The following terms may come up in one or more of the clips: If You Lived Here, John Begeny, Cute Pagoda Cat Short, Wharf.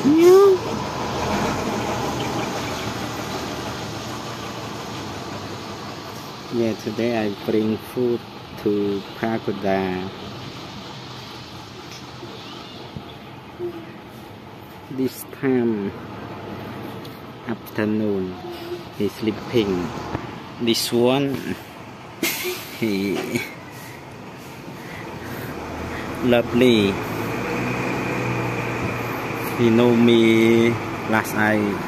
You. Yeah, today I bring food to Pagoda. This time afternoon he's sleeping. This one he lovely. He know me last night.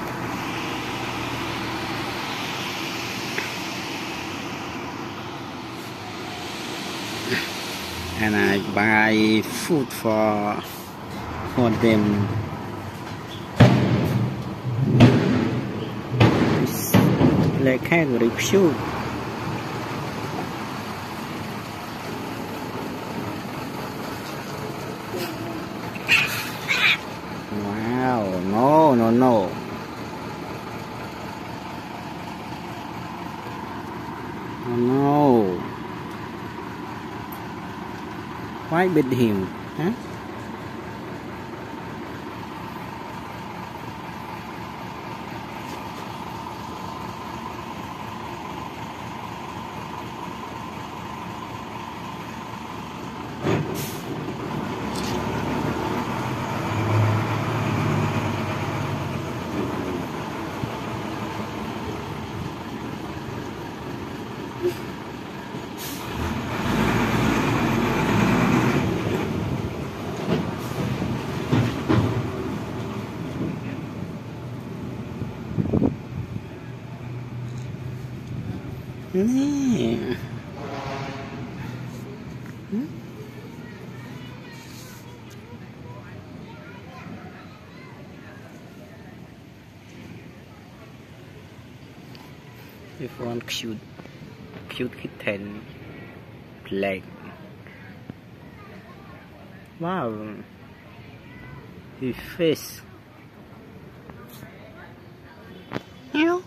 And I buy food for them. They can review. Wow, no. Oh no. Why beat him? Huh? Yeah. Hmm? If one cute kitten black. Wow, his face. Hello.